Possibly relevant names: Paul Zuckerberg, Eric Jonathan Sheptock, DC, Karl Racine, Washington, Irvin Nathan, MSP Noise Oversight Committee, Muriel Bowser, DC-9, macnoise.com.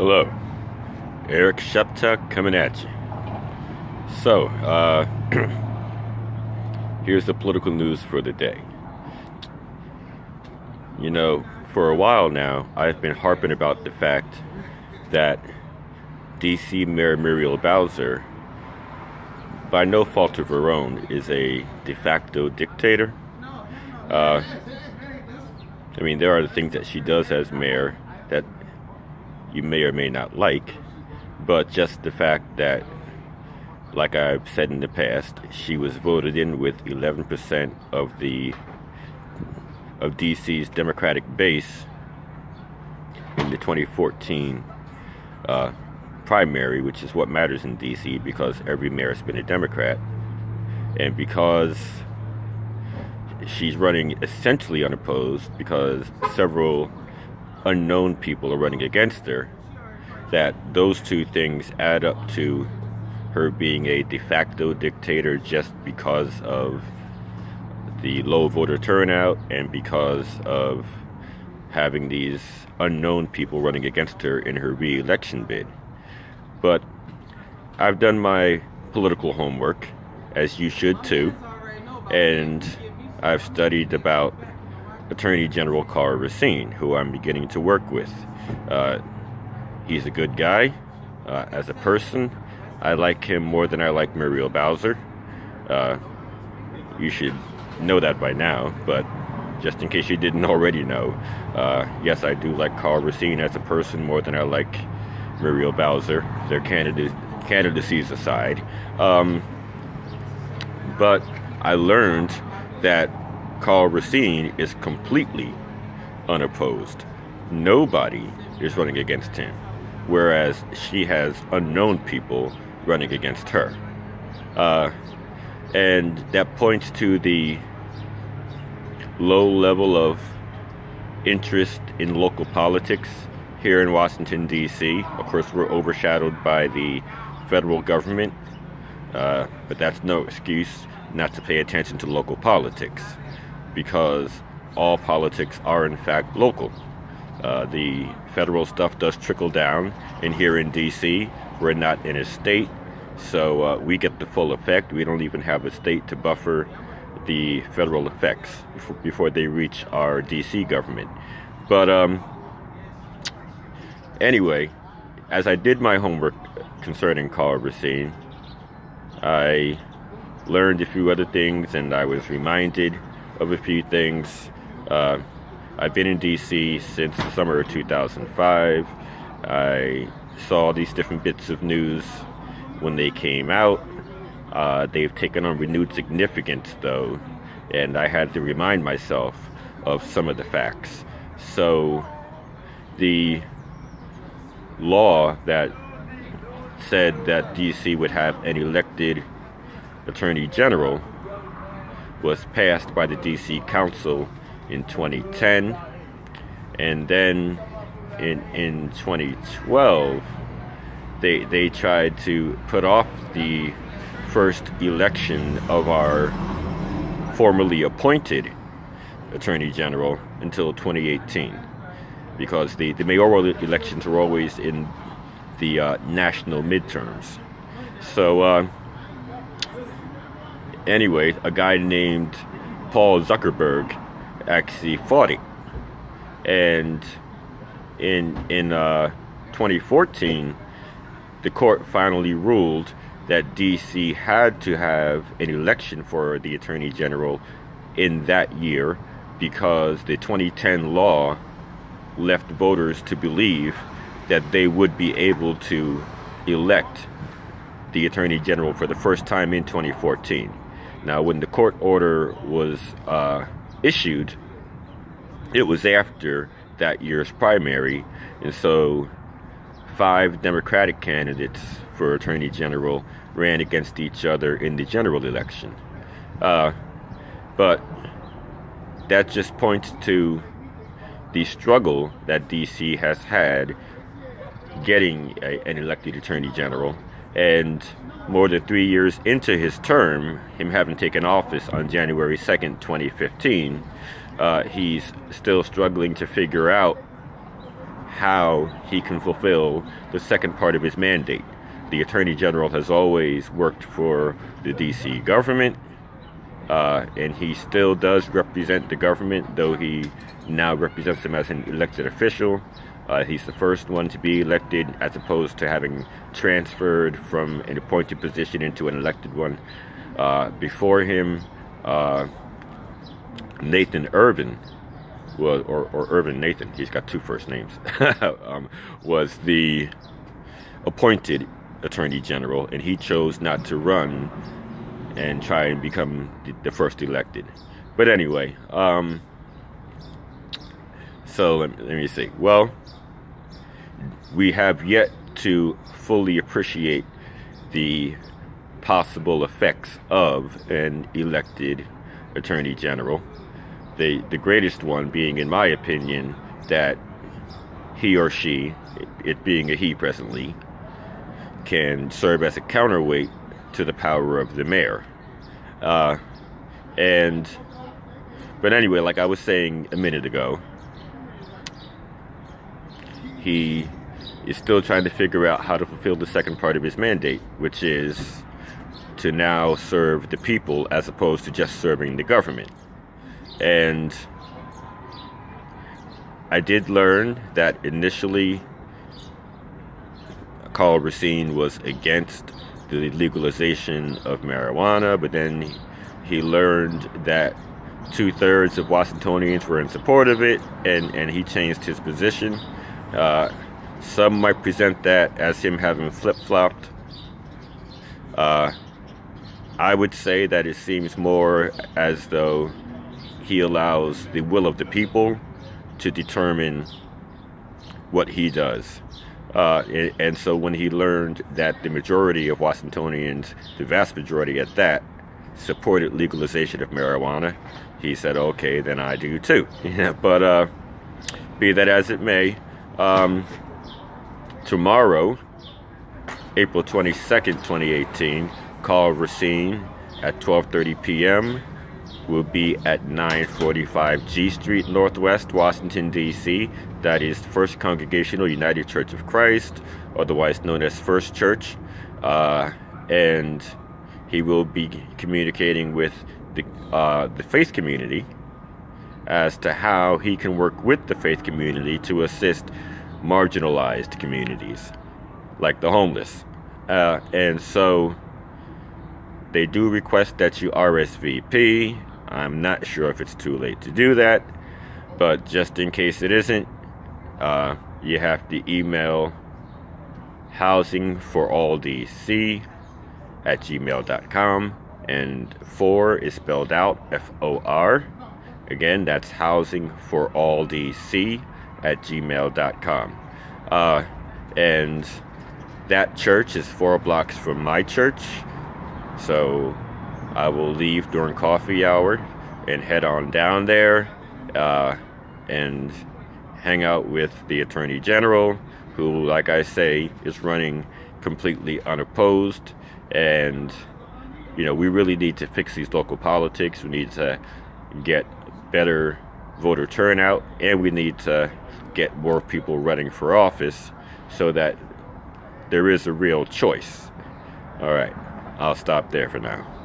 Hello, Eric Sheptock coming at you. So, here's the political news for the day. You know, for a while now, I've been harping about the fact that DC Mayor Muriel Bowser, by no fault of her own, is a de facto dictator. I mean, there are the things that she does as mayor that you may or may not like, but just the fact that, like I've said in the past, she was voted in with 11% of DC's Democratic base in the 2014 primary, which is what matters in DC because every mayor has been a Democrat, and because she's running essentially unopposed because several unknown people are running against her, that those two things add up to her being a de facto dictator just because of the low voter turnout and because of having these unknown people running against her in her re-election bid. But I've done my political homework, as you should too, and I've studied about Attorney General Karl Racine, who I'm beginning to work with. He's a good guy as a person. I like him more than I like Muriel Bowser. You should know that by now, but just in case you didn't already know, yes, I do like Karl Racine as a person more than I like Muriel Bowser, their candidacies aside. But I learned that Karl Racine is completely unopposed. Nobody is running against him, whereas she has unknown people running against her. And that points to the low level of interest in local politics here in Washington, D.C. Of course, we're overshadowed by the federal government, but that's no excuse not to pay attention to local politics, because all politics are in fact local. The federal stuff does trickle down, and here in DC we're not in a state, so we get the full effect. We don't even have a state to buffer the federal effects before they reach our DC government. But anyway, as I did my homework concerning Karl Racine, I learned a few other things, and I was reminded of a few things. I've been in DC since the summer of 2005. I saw these different bits of news when they came out. They've taken on renewed significance though, and I had to remind myself of some of the facts. So the law that said that DC would have an elected Attorney General was passed by the DC Council in 2010, and then in 2012 they tried to put off the first election of our formerly appointed Attorney General until 2018, because the mayoral elections were always in the national midterms. So anyway, a guy named Paul Zuckerberg actually fought it, and in 2014, the court finally ruled that DC had to have an election for the Attorney General in that year because the 2010 law left voters to believe that they would be able to elect the Attorney General for the first time in 2014. Now, when the court order was issued, it was after that year's primary, and so 5 Democratic candidates for Attorney General ran against each other in the general election. But that just points to the struggle that DC has had getting an elected Attorney General. And more than 3 years into his term, him having taken office on January 2nd, 2015, he's still struggling to figure out how he can fulfill the second part of his mandate. The Attorney General has always worked for the DC government, and he still does represent the government, though he now represents them as an elected official. He's the first one to be elected, as opposed to having transferred from an appointed position into an elected one. Before him, Irvin Nathan, he's got two first names, was the appointed Attorney General, and he chose not to run and try and become the first elected. But anyway, so let me see. Well, we have yet to fully appreciate the possible effects of an elected Attorney General. The greatest one being, in my opinion, that he or she, it being a he presently, can serve as a counterweight to the power of the mayor. But anyway, like I was saying a minute ago, he is still trying to figure out how to fulfill the second part of his mandate, which is to now serve the people as opposed to just serving the government. And I did learn that initially Karl Racine was against the legalization of marijuana, but then he learned that 2/3 of Washingtonians were in support of it, and he changed his position. Some might present that as him having flip-flopped. I would say that it seems more as though he allows the will of the people to determine what he does. And so when he learned that the majority of Washingtonians, the vast majority at that, supported legalization of marijuana, he said, okay, then I do too. But be that as it may, tomorrow, April 22nd, 2018, Karl Racine at 12:30 p.m. will be at 945 G Street Northwest, Washington, D.C. That is First Congregational United Church of Christ, otherwise known as First Church. And he will be communicating with the faith community as to how he can work with the faith community to assist marginalized communities, like the homeless. And so they do request that you RSVP. I'm not sure if it's too late to do that, but just in case it isn't, you have to email housingforalldc@gmail.com, and for is spelled out F-O-R. Again, that's housingforalldc@gmail.com. And that church is 4 blocks from my church, so I will leave during coffee hour and head on down there and hang out with the Attorney General, who, like I say, is running completely unopposed. And, you know, we really need to fix these local politics. We need to get better voter turnout, and we need to get more people running for office so that there is a real choice. All right, I'll stop there for now.